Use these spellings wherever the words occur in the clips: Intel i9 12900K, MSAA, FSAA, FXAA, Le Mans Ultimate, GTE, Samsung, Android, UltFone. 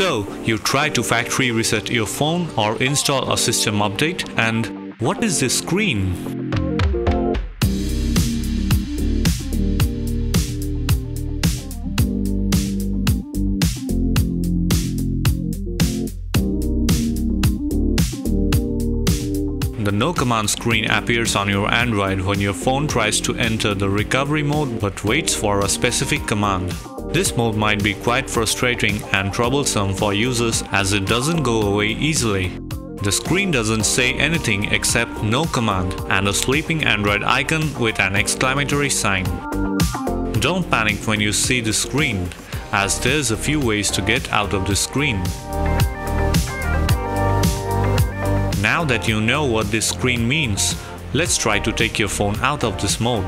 So, you try to factory reset your phone or install a system update, and what is this screen? The no command screen appears on your Android when your phone tries to enter the recovery mode but waits for a specific command. This mode might be quite frustrating and troublesome for users as it doesn't go away easily. The screen doesn't say anything except no command and a sleeping Android icon with an exclamatory sign. Don't panic when you see the screen, as there's a few ways to get out of the screen. Now that you know what this screen means, let's try to take your phone out of this mode.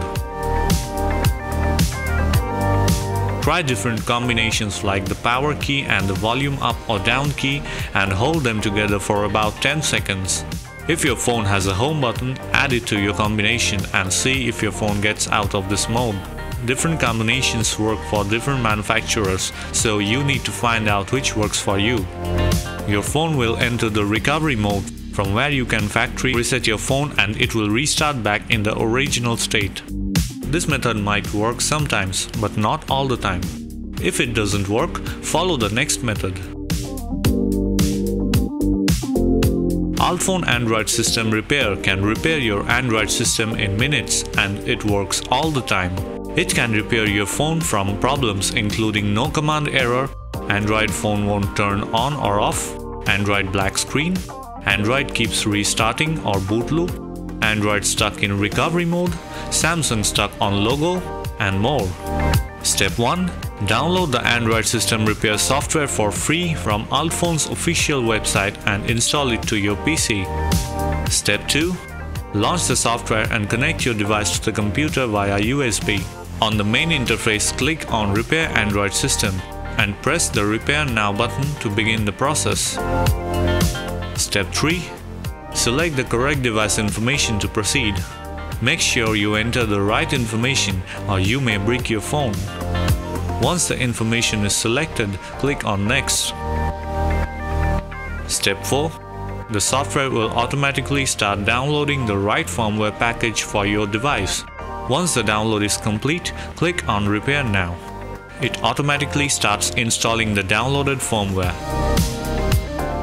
Try different combinations like the power key and the volume up or down key and hold them together for about 10 seconds. If your phone has a home button, add it to your combination and see if your phone gets out of this mode. Different combinations work for different manufacturers, so you need to find out which works for you. Your phone will enter the recovery mode, from where you can factory reset your phone and it will restart back in the original state. This method might work sometimes, but not all the time. If it doesn't work, follow the next method. UltFone Android System Repair can repair your Android system in minutes and it works all the time. It can repair your phone from problems including no command error, Android phone won't turn on or off, Android black screen, Android keeps restarting or boot loop, Android stuck in recovery mode, Samsung stuck on logo, and more. Step 1. Download the Android System Repair software for free from UltFone's official website and install it to your PC. Step 2. Launch the software and connect your device to the computer via USB. On the main interface, click on Repair Android System and press the Repair Now button to begin the process. Step 3. Select the correct device information to proceed. Make sure you enter the right information or you may brick your phone. Once the information is selected, click on Next. Step 4. The software will automatically start downloading the right firmware package for your device. Once the download is complete, click on Repair Now. It automatically starts installing the downloaded firmware.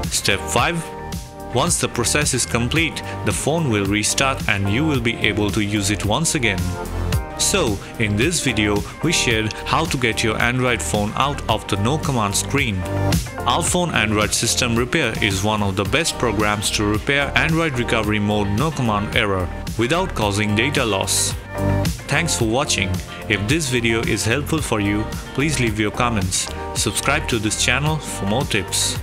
Step 5. Once the process is complete, the phone will restart and you will be able to use it once again. So, in this video, we shared how to get your Android phone out of the no command screen. UltFone Android System Repair is one of the best programs to repair Android recovery mode no command error without causing data loss. Thanks for watching. If this video is helpful for you, please leave your comments. Subscribe to this channel for more tips.